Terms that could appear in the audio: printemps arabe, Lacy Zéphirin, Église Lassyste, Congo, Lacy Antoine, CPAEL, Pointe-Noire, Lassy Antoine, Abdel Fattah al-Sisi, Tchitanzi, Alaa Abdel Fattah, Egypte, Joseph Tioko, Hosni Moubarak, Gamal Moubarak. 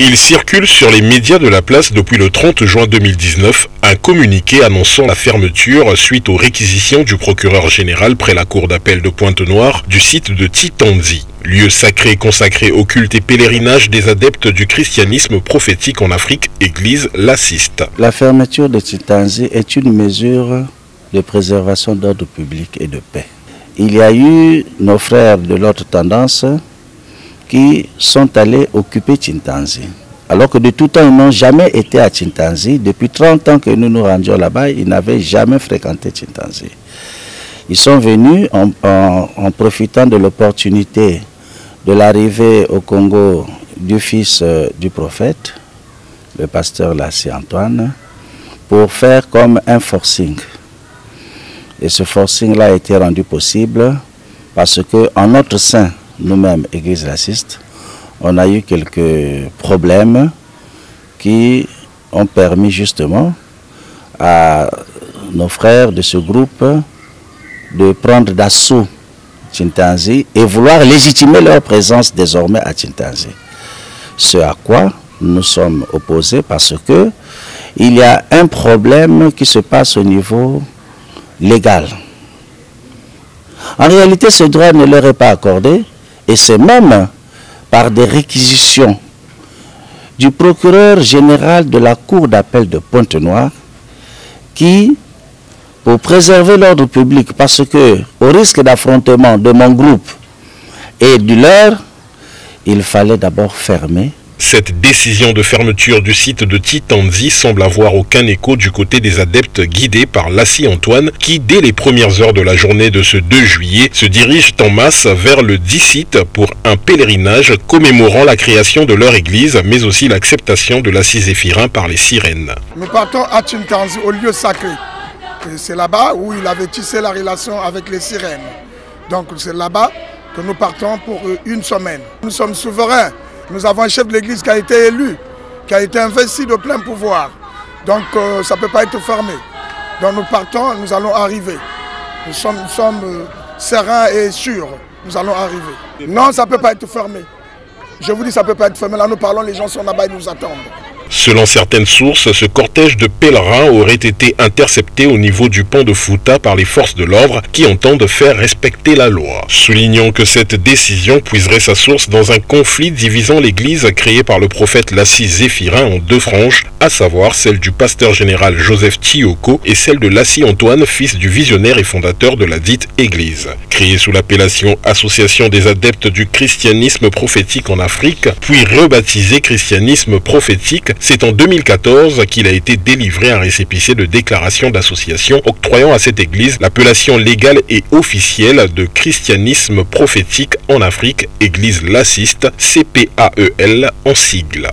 Il circule sur les médias de la place depuis le 30 juin 2019 un communiqué annonçant la fermeture suite aux réquisitions du procureur général près la cour d'appel de Pointe-Noire du site de Tchitanzi, lieu sacré consacré au culte et pèlerinage des adeptes du christianisme prophétique en Afrique, Église Lassyste. La fermeture de Tchitanzi est une mesure de préservation d'ordre public et de paix. Il y a eu nos frères de l'autre tendance qui sont allés occuper Tchitanzi. Alors que de tout temps, ils n'ont jamais été à Tchitanzi. Depuis 30 ans que nous nous rendions là-bas, ils n'avaient jamais fréquenté Tchitanzi. Ils sont venus en profitant de l'opportunité de l'arrivée au Congo du fils du prophète, le pasteur Lacy Antoine, pour faire comme un forcing. Et ce forcing-là a été rendu possible parce qu'en notre sein, nous-mêmes, Église Lassyste, on a eu quelques problèmes qui ont permis justement à nos frères de ce groupe de prendre d'assaut Tchitanzi et vouloir légitimer leur présence désormais à Tchitanzi. Ce à quoi nous sommes opposés parce que il y a un problème qui se passe au niveau légal. En réalité, ce droit ne leur est pas accordé. Et c'est même par des réquisitions du procureur général de la cour d'appel de Pointe-Noire qui, pour préserver l'ordre public, parce que au risque d'affrontement de mon groupe et du leur, il fallait d'abord fermer. Cette décision de fermeture du site de Tchitanzi semble avoir aucun écho du côté des adeptes guidés par Lacy Antoine qui, dès les premières heures de la journée de ce 2 juillet, se dirigent en masse vers le dit site pour un pèlerinage commémorant la création de leur église, mais aussi l'acceptation de Lacy Zéphirin par les sirènes. Nous partons à Tchitanzi, au lieu sacré. C'est là-bas où il avait tissé la relation avec les sirènes. Donc c'est là-bas que nous partons pour une semaine. Nous sommes souverains. Nous avons un chef de l'église qui a été élu, qui a été investi de plein pouvoir. Donc ça ne peut pas être fermé. Donc nous partons, nous allons arriver. Nous sommes sereins et sûrs, nous allons arriver. Non, ça ne peut pas être fermé. Je vous dis, ça ne peut pas être fermé. Là, nous parlons, les gens sont là-bas, ils nous attendent. Selon certaines sources, ce cortège de pèlerins aurait été intercepté au niveau du pont de Fouta par les forces de l'ordre qui entendent faire respecter la loi. Soulignons que cette décision puiserait sa source dans un conflit divisant l'église créée par le prophète Lacy Zéphirin en deux franges, à savoir celle du pasteur général Joseph Tioko et celle de Lassy Antoine, fils du visionnaire et fondateur de la dite église. Créée sous l'appellation Association des adeptes du christianisme prophétique en Afrique, puis rebaptisée christianisme prophétique, c'est en 2014 qu'il a été délivré un récépissé de déclaration d'association octroyant à cette église l'appellation légale et officielle de christianisme prophétique en Afrique, Église Lassyste, CPAEL en sigle.